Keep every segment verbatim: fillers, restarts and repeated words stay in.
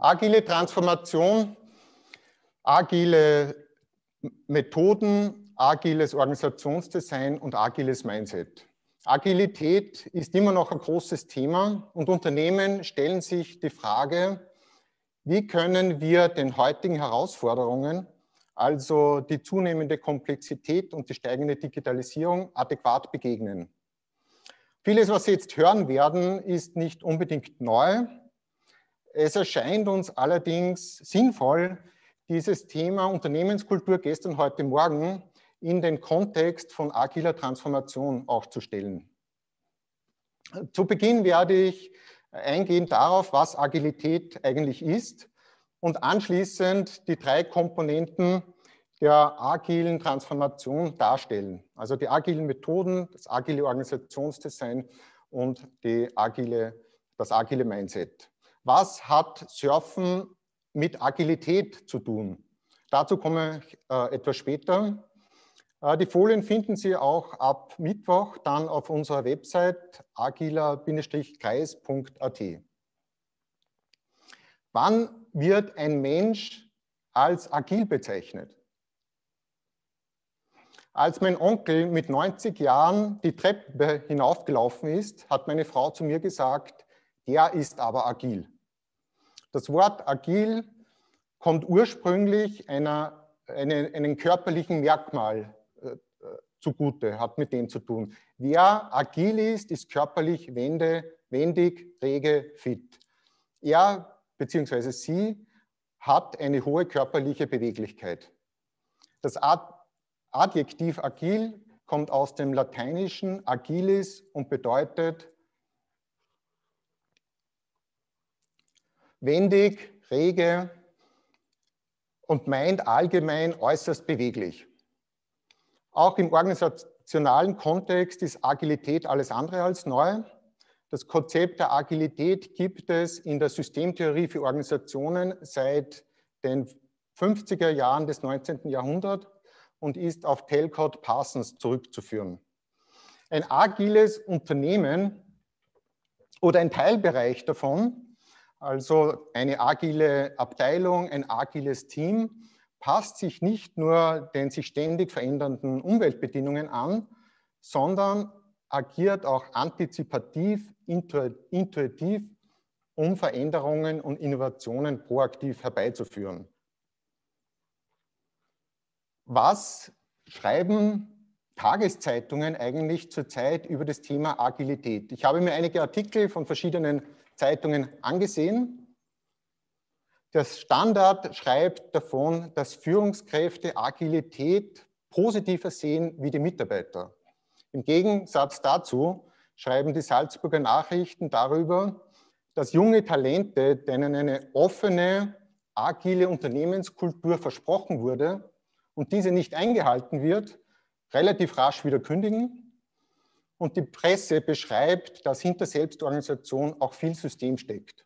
Agile Transformation, agile Methoden, agiles Organisationsdesign und agiles Mindset. Agilität ist immer noch ein großes Thema und Unternehmen stellen sich die Frage, wie können wir den heutigen Herausforderungen, also die zunehmende Komplexität und die steigende Digitalisierung, adäquat begegnen. Vieles, was Sie jetzt hören werden, ist nicht unbedingt neu. Es erscheint uns allerdings sinnvoll, dieses Thema Unternehmenskultur gestern, heute, morgen in den Kontext von agiler Transformation aufzustellen. Zu Beginn werde ich eingehen darauf, was Agilität eigentlich ist und anschließend die drei Komponenten der agilen Transformation darstellen. Also die agilen Methoden, das agile Organisationsdesign und die agile, das agile Mindset. Was hat Surfen mit Agilität zu tun? Dazu komme ich äh, etwas später. Äh, die Folien finden Sie auch ab Mittwoch dann auf unserer Website agiler Bindestrich kreis Punkt A T. Wann wird ein Mensch als agil bezeichnet? Als mein Onkel mit neunzig Jahren die Treppe hinaufgelaufen ist, hat meine Frau zu mir gesagt, der ist aber agil. Das Wort agil kommt ursprünglich einer, eine, einem körperlichen Merkmal äh, zugute, hat mit dem zu tun. Wer agil ist, ist körperlich wende, wendig, rege, fit. Er bzw. sie hat eine hohe körperliche Beweglichkeit. Das Adjektiv agil kommt aus dem Lateinischen agilis und bedeutet wendig, rege und meint allgemein äußerst beweglich. Auch im organisationalen Kontext ist Agilität alles andere als neu. Das Konzept der Agilität gibt es in der Systemtheorie für Organisationen seit den fünfziger Jahren des neunzehnten Jahrhunderts und ist auf Talcott Parsons zurückzuführen. Ein agiles Unternehmen oder ein Teilbereich davon, also eine agile Abteilung, ein agiles Team, passt sich nicht nur den sich ständig verändernden Umweltbedingungen an, sondern agiert auch antizipativ, intuitiv, um Veränderungen und Innovationen proaktiv herbeizuführen. Was schreiben Tageszeitungen eigentlich zurzeit über das Thema Agilität? Ich habe mir einige Artikel von verschiedenen Zeitungen angesehen. Der Standard schreibt davon, dass Führungskräfte Agilität positiver sehen wie die Mitarbeiter. Im Gegensatz dazu schreiben die Salzburger Nachrichten darüber, dass junge Talente, denen eine offene, agile Unternehmenskultur versprochen wurde und diese nicht eingehalten wird, relativ rasch wieder kündigen. Und die Presse beschreibt, dass hinter Selbstorganisation auch viel System steckt.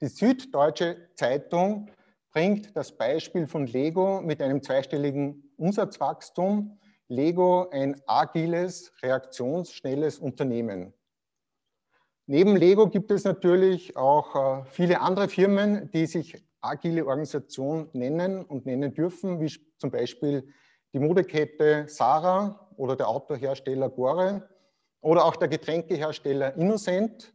Die Süddeutsche Zeitung bringt das Beispiel von Lego mit einem zweistelligen Umsatzwachstum. Lego, ein agiles, reaktionsschnelles Unternehmen. Neben Lego gibt es natürlich auch viele andere Firmen, die sich agile Organisation nennen und nennen dürfen, wie zum Beispiel die Modekette Zara oder der Autohersteller Gore. Oder auch der Getränkehersteller Innocent,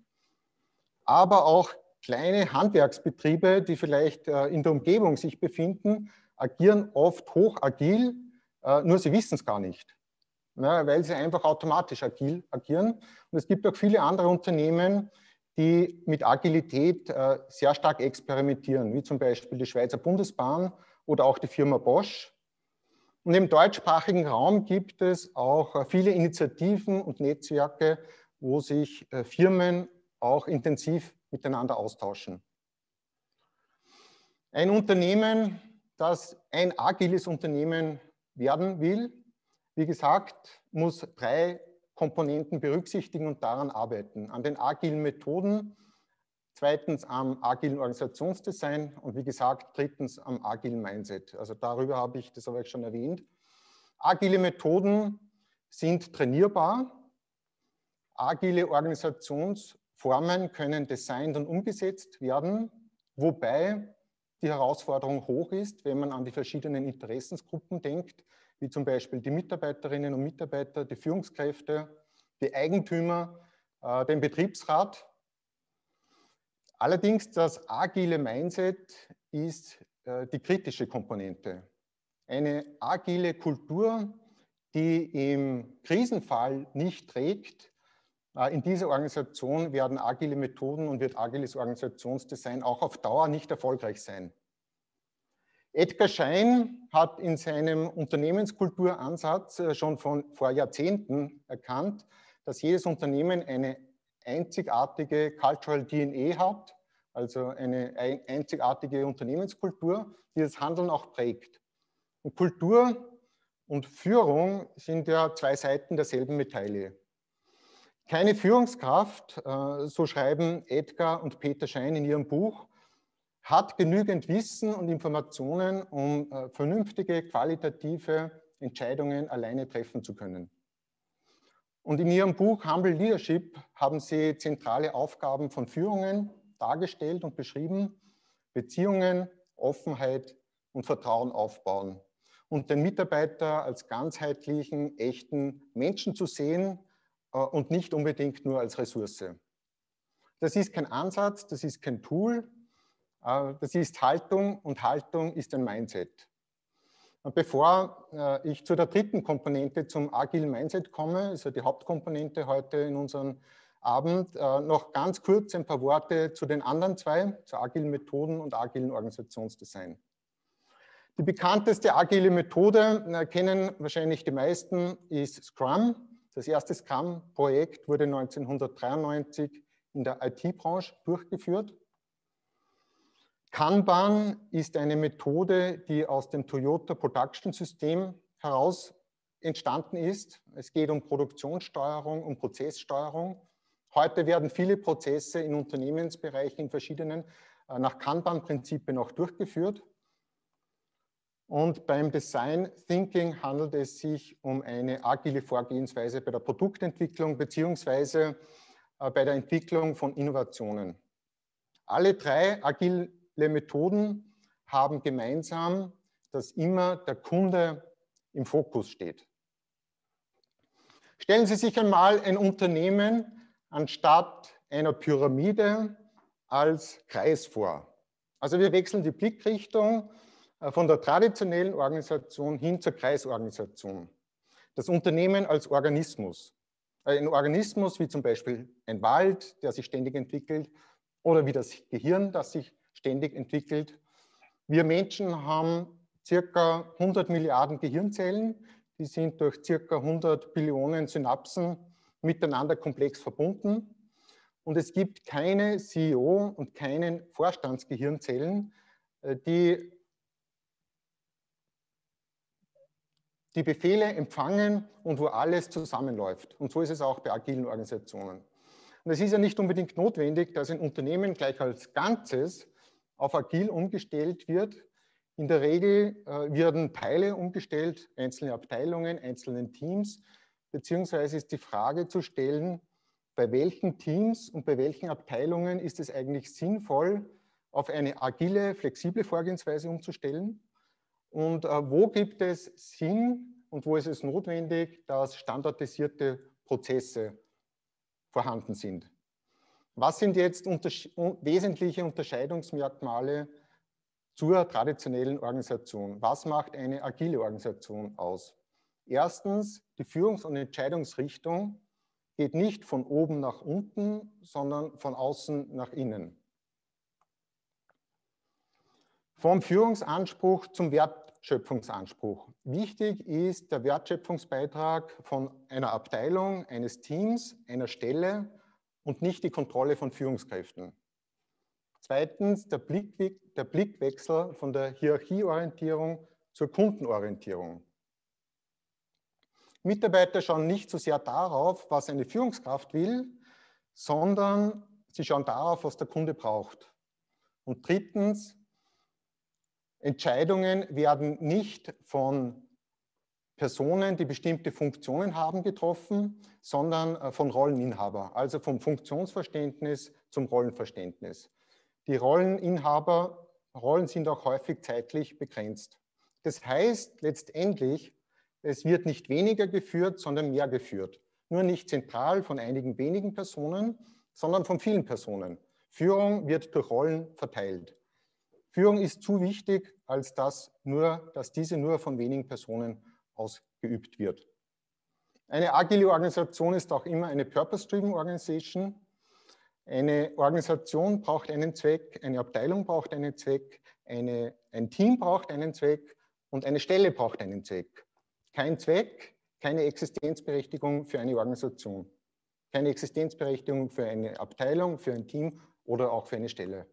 aber auch kleine Handwerksbetriebe, die vielleicht in der Umgebung sich befinden, agieren oft hochagil, nur sie wissen es gar nicht, weil sie einfach automatisch agil agieren. Und es gibt auch viele andere Unternehmen, die mit Agilität sehr stark experimentieren, wie zum Beispiel die Schweizer Bundesbahn oder auch die Firma Bosch. Und im deutschsprachigen Raum gibt es auch viele Initiativen und Netzwerke, wo sich Firmen auch intensiv miteinander austauschen. Ein Unternehmen, das ein agiles Unternehmen werden will, wie gesagt, muss drei Komponenten berücksichtigen und daran arbeiten. An den agilen Methoden, zweitens am agilen Organisationsdesign und wie gesagt, drittens am agilen Mindset. Also darüber habe ich, das habe ich schon erwähnt. Agile Methoden sind trainierbar. Agile Organisationsformen können designt und umgesetzt werden, wobei die Herausforderung hoch ist, wenn man an die verschiedenen Interessensgruppen denkt, wie zum Beispiel die Mitarbeiterinnen und Mitarbeiter, die Führungskräfte, die Eigentümer, äh, den Betriebsrat. Allerdings das agile Mindset ist äh, die kritische Komponente. Eine agile Kultur, die im Krisenfall nicht trägt, in dieser Organisation werden agile Methoden und wird agiles Organisationsdesign auch auf Dauer nicht erfolgreich sein. Edgar Schein hat in seinem Unternehmenskulturansatz schon von, vor Jahrzehnten erkannt, dass jedes Unternehmen eine einzigartige Cultural D N A hat, also eine einzigartige Unternehmenskultur, die das Handeln auch prägt. Und Kultur und Führung sind ja zwei Seiten derselben Medaille. Keine Führungskraft, so schreiben Edgar und Peter Schein in ihrem Buch, hat genügend Wissen und Informationen, um vernünftige, qualitative Entscheidungen alleine treffen zu können. Und in ihrem Buch Humble Leadership haben sie zentrale Aufgaben von Führungen dargestellt und beschrieben, Beziehungen, Offenheit und Vertrauen aufbauen und den Mitarbeiter als ganzheitlichen, echten Menschen zu sehen, und nicht unbedingt nur als Ressource. Das ist kein Ansatz, das ist kein Tool, das ist Haltung und Haltung ist ein Mindset. Und bevor ich zu der dritten Komponente zum agilen Mindset komme, also die Hauptkomponente heute in unserem Abend, noch ganz kurz ein paar Worte zu den anderen zwei, zu agilen Methoden und agilen Organisationsdesign. Die bekannteste agile Methode, kennen wahrscheinlich die meisten, ist Scrum. Das erste Scrum-Projekt wurde neunzehnhundertdreiundneunzig in der I T-Branche durchgeführt. Kanban ist eine Methode, die aus dem Toyota Production System heraus entstanden ist. Es geht um Produktionssteuerung, um Prozesssteuerung. Heute werden viele Prozesse in Unternehmensbereichen, in verschiedenen, nach Kanban-Prinzipien auch durchgeführt. Und beim Design Thinking handelt es sich um eine agile Vorgehensweise bei der Produktentwicklung beziehungsweise bei der Entwicklung von Innovationen. Alle drei agile Methoden haben gemeinsam, dass immer der Kunde im Fokus steht. Stellen Sie sich einmal ein Unternehmen anstatt einer Pyramide als Kreis vor. Also wir wechseln die Blickrichtung von der traditionellen Organisation hin zur Kreisorganisation. Das Unternehmen als Organismus. Ein Organismus wie zum Beispiel ein Wald, der sich ständig entwickelt, oder wie das Gehirn, das sich ständig entwickelt. Wir Menschen haben circa hundert Milliarden Gehirnzellen, die sind durch circa hundert Billionen Synapsen miteinander komplex verbunden. Und es gibt keine C E O und keinen Vorstandsgehirnzellen, die die Befehle empfangen und wo alles zusammenläuft. Und so ist es auch bei agilen Organisationen. Und es ist ja nicht unbedingt notwendig, dass ein Unternehmen gleich als Ganzes auf agil umgestellt wird. In der Regel äh, werden Teile umgestellt, einzelne Abteilungen, einzelne Teams, beziehungsweise ist die Frage zu stellen, bei welchen Teams und bei welchen Abteilungen ist es eigentlich sinnvoll, auf eine agile, flexible Vorgehensweise umzustellen? Und wo gibt es Sinn und wo ist es notwendig, dass standardisierte Prozesse vorhanden sind? Was sind jetzt untersche- wesentliche Unterscheidungsmerkmale zur traditionellen Organisation? Was macht eine agile Organisation aus? Erstens, die Führungs- und Entscheidungsrichtung geht nicht von oben nach unten, sondern von außen nach innen. Vom Führungsanspruch zum Wertschöpfungsanspruch. Wichtig ist der Wertschöpfungsbeitrag von einer Abteilung, eines Teams, einer Stelle und nicht die Kontrolle von Führungskräften. Zweitens der, Blick, der Blickwechsel von der Hierarchieorientierung zur Kundenorientierung. Mitarbeiter schauen nicht so sehr darauf, was eine Führungskraft will, sondern Sie schauen darauf, was der Kunde braucht. Und drittens, Entscheidungen werden nicht von Personen, die bestimmte Funktionen haben, getroffen, sondern von Rolleninhaber, also vom Funktionsverständnis zum Rollenverständnis. Die Rolleninhaber, Rollen sind auch häufig zeitlich begrenzt. Das heißt letztendlich, es wird nicht weniger geführt, sondern mehr geführt. Nur nicht zentral von einigen wenigen Personen, sondern von vielen Personen. Führung wird durch Rollen verteilt. Führung ist zu wichtig, als dass, nur, dass diese nur von wenigen Personen ausgeübt wird. Eine agile Organisation ist auch immer eine Purpose-Driven Organisation. Eine Organisation braucht einen Zweck, eine Abteilung braucht einen Zweck, eine, ein Team braucht einen Zweck und eine Stelle braucht einen Zweck. Kein Zweck, keine Existenzberechtigung für eine Organisation. Keine Existenzberechtigung für eine Abteilung, für ein Team oder auch für eine Stelle.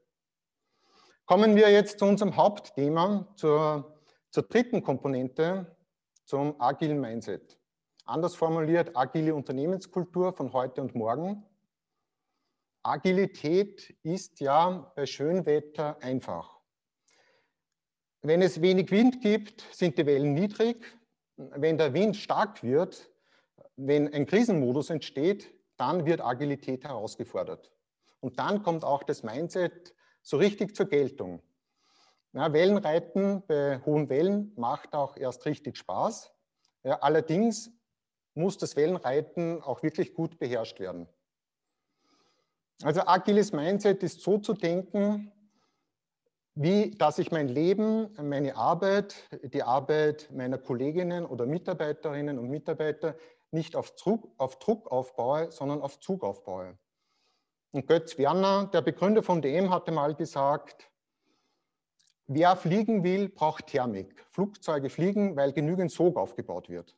Kommen wir jetzt zu unserem Hauptthema, zur, zur dritten Komponente, zum agilen Mindset. Anders formuliert, agile Unternehmenskultur von heute und morgen. Agilität ist ja bei Schönwetter einfach. Wenn es wenig Wind gibt, sind die Wellen niedrig. Wenn der Wind stark wird, wenn ein Krisenmodus entsteht, dann wird Agilität herausgefordert. Und dann kommt auch das Mindset so richtig zur Geltung. Ja, Wellenreiten bei hohen Wellen macht auch erst richtig Spaß. Ja, allerdings muss das Wellenreiten auch wirklich gut beherrscht werden. Also agiles Mindset ist so zu denken, wie dass ich mein Leben, meine Arbeit, die Arbeit meiner Kolleginnen oder Mitarbeiterinnen und Mitarbeiter nicht auf Druck, auf Druck aufbaue, sondern auf Zug aufbaue. Und Götz Werner, der Begründer von D M, hatte mal gesagt, wer fliegen will, braucht Thermik. Flugzeuge fliegen, weil genügend Sog aufgebaut wird.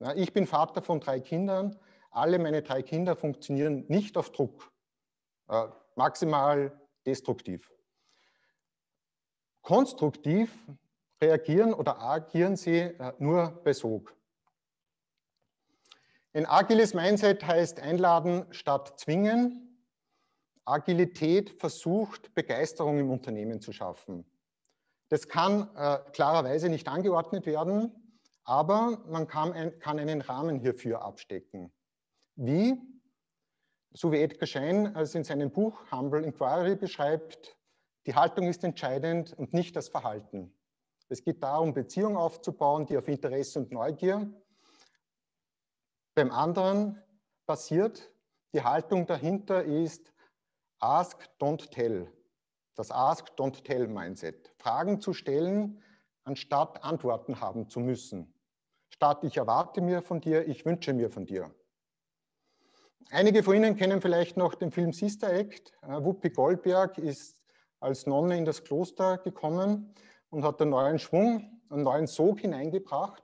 Ja, ich bin Vater von drei Kindern. Alle meine drei Kinder funktionieren nicht auf Druck, äh, maximal destruktiv. Konstruktiv reagieren oder agieren sie äh, nur bei Sog. Ein agiles Mindset heißt einladen statt zwingen. Agilität versucht, Begeisterung im Unternehmen zu schaffen. Das kann äh, klarerweise nicht angeordnet werden, aber man kann, ein, kann einen Rahmen hierfür abstecken. Wie, so wie Edgar Schein es in seinem Buch Humble Inquiry beschreibt, die Haltung ist entscheidend und nicht das Verhalten. Es geht darum, Beziehungen aufzubauen, die auf Interesse und Neugier beim anderen basiert. Die Haltung dahinter ist Ask, don't tell. Das Ask, don't tell Mindset. Fragen zu stellen, anstatt Antworten haben zu müssen. Statt ich erwarte mir von dir, ich wünsche mir von dir. Einige von Ihnen kennen vielleicht noch den Film Sister Act. Whoopi Goldberg ist als Nonne in das Kloster gekommen und hat einen neuen Schwung, einen neuen Sog hineingebracht.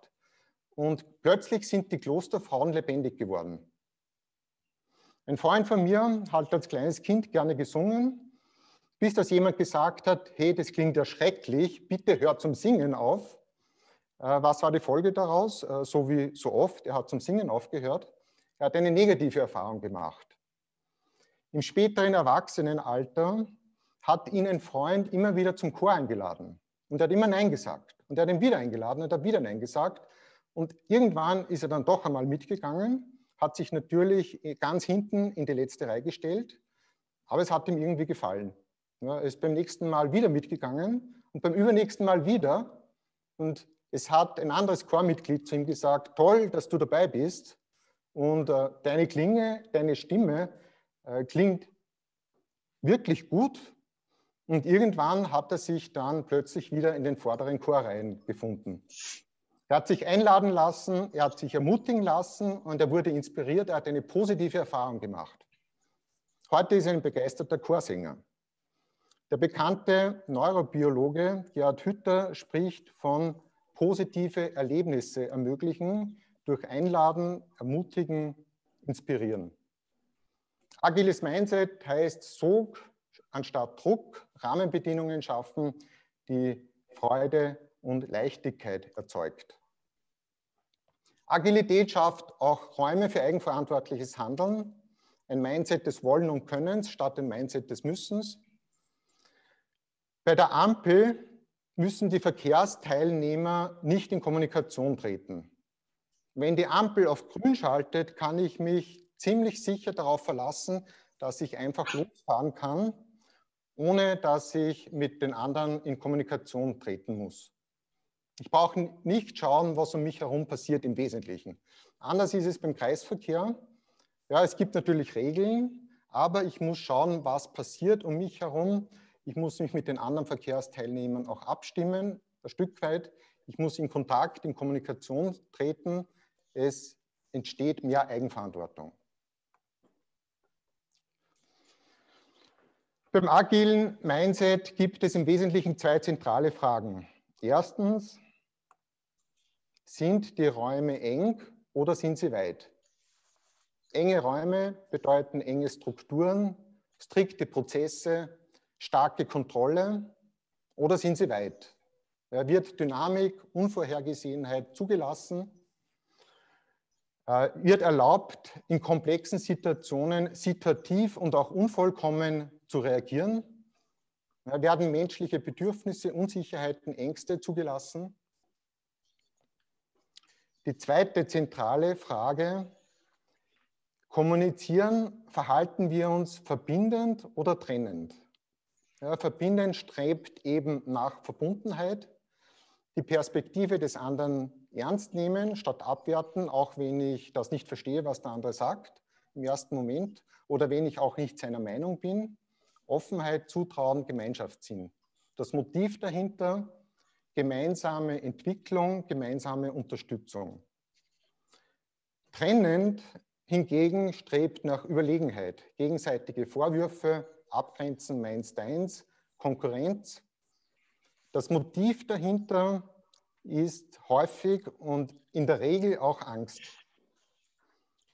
Und plötzlich sind die Klosterfrauen lebendig geworden. Ein Freund von mir hat als kleines Kind gerne gesungen, bis das jemand gesagt hat, hey, das klingt ja schrecklich, bitte hör zum Singen auf. Was war die Folge daraus? So wie so oft, er hat zum Singen aufgehört. Er hat eine negative Erfahrung gemacht. Im späteren Erwachsenenalter hat ihn ein Freund immer wieder zum Chor eingeladen und er hat immer Nein gesagt. Und er hat ihn wieder eingeladen und er hat wieder Nein gesagt. Und irgendwann ist er dann doch einmal mitgegangen, hat sich natürlich ganz hinten in die letzte Reihe gestellt, aber es hat ihm irgendwie gefallen. Er ist beim nächsten Mal wieder mitgegangen und beim übernächsten Mal wieder. Und es hat ein anderes Chormitglied zu ihm gesagt, toll, dass du dabei bist. Und äh, deine Klinge, deine Stimme äh, klingt wirklich gut. Und irgendwann hat er sich dann plötzlich wieder in den vorderen Chorreihen gefunden. Er hat sich einladen lassen, er hat sich ermutigen lassen und er wurde inspiriert, er hat eine positive Erfahrung gemacht. Heute ist er ein begeisterter Chorsänger. Der bekannte Neurobiologe Gerhard Hütter spricht von positive Erlebnisse ermöglichen, durch Einladen, Ermutigen, Inspirieren. Agiles Mindset heißt Sog anstatt Druck, Rahmenbedingungen schaffen, die Freude und Leichtigkeit erzeugt. Agilität schafft auch Räume für eigenverantwortliches Handeln. ein Mindset des Wollen und Könnens statt ein Mindset des Müssens. Bei der Ampel müssen die Verkehrsteilnehmer nicht in Kommunikation treten. Wenn die Ampel auf grün schaltet, kann ich mich ziemlich sicher darauf verlassen, dass ich einfach losfahren kann, ohne dass ich mit den anderen in Kommunikation treten muss. Ich brauche nicht schauen, was um mich herum passiert im Wesentlichen. Anders ist es beim Kreisverkehr. Ja, es gibt natürlich Regeln, aber ich muss schauen, was passiert um mich herum. Ich muss mich mit den anderen Verkehrsteilnehmern auch abstimmen, ein Stück weit. Ich muss in Kontakt, in Kommunikation treten. Es entsteht mehr Eigenverantwortung. Beim agilen Mindset gibt es im Wesentlichen zwei zentrale Fragen. Erstens, sind die Räume eng oder sind sie weit? Enge Räume bedeuten enge Strukturen, strikte Prozesse, starke Kontrolle, oder sind sie weit? Ja, wird Dynamik, Unvorhergesehenheit zugelassen? Äh, wird erlaubt, in komplexen Situationen situativ und auch unvollkommen zu reagieren? Ja, werden menschliche Bedürfnisse, Unsicherheiten, Ängste zugelassen? Die zweite zentrale Frage: Kommunizieren, verhalten wir uns verbindend oder trennend? Ja, verbindend strebt eben nach Verbundenheit, die Perspektive des anderen ernst nehmen, statt abwerten, auch wenn ich das nicht verstehe, was der andere sagt im ersten Moment oder wenn ich auch nicht seiner Meinung bin. Offenheit, Zutrauen, Gemeinschaftssinn. Das Motiv dahinter: gemeinsame Entwicklung, gemeinsame Unterstützung. Trennend hingegen strebt nach Überlegenheit, gegenseitige Vorwürfe, Abgrenzen, meins, deins, Konkurrenz. Das Motiv dahinter ist häufig und in der Regel auch Angst.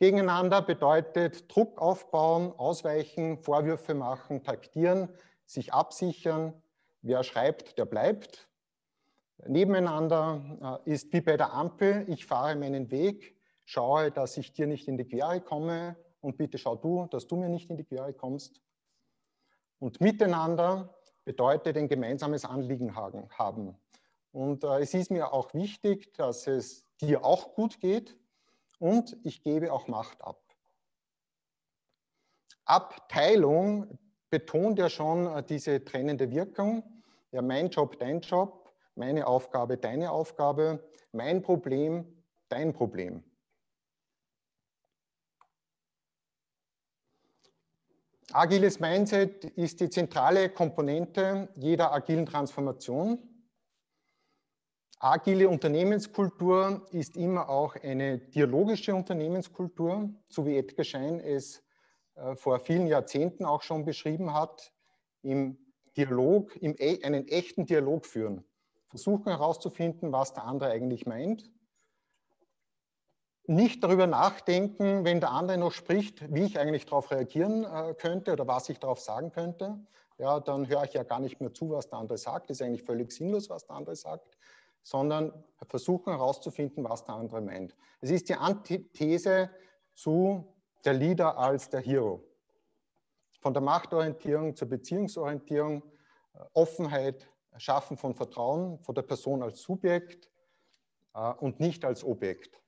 Gegeneinander bedeutet Druck aufbauen, ausweichen, Vorwürfe machen, taktieren, sich absichern. Wer schreibt, der bleibt. Nebeneinander ist wie bei der Ampel: ich fahre meinen Weg, schaue, dass ich dir nicht in die Quere komme und bitte schau du, dass du mir nicht in die Quere kommst. Und miteinander bedeutet ein gemeinsames Anliegen haben. Und äh, es ist mir auch wichtig, dass es dir auch gut geht, und ich gebe auch Macht ab. Abteilung betont ja schon äh, diese trennende Wirkung. Ja, mein Job, dein Job, meine Aufgabe, deine Aufgabe, mein Problem, dein Problem. Agiles Mindset ist die zentrale Komponente jeder agilen Transformation. Agile Unternehmenskultur ist immer auch eine dialogische Unternehmenskultur, so wie Edgar Schein es äh, vor vielen Jahrzehnten auch schon beschrieben hat: im Dialog, im, einen echten Dialog führen, versuchen herauszufinden, was der andere eigentlich meint. Nicht darüber nachdenken, wenn der andere noch spricht, wie ich eigentlich darauf reagieren äh, könnte oder was ich darauf sagen könnte. Ja, dann höre ich ja gar nicht mehr zu, was der andere sagt. Das ist eigentlich völlig sinnlos, was der andere sagt, sondern versuchen herauszufinden, was der andere meint. Es ist die Antithese zu der Leader als der Hero. Von der Machtorientierung zur Beziehungsorientierung, Offenheit, Schaffen von Vertrauen, von der Person als Subjekt äh, und nicht als Objekt.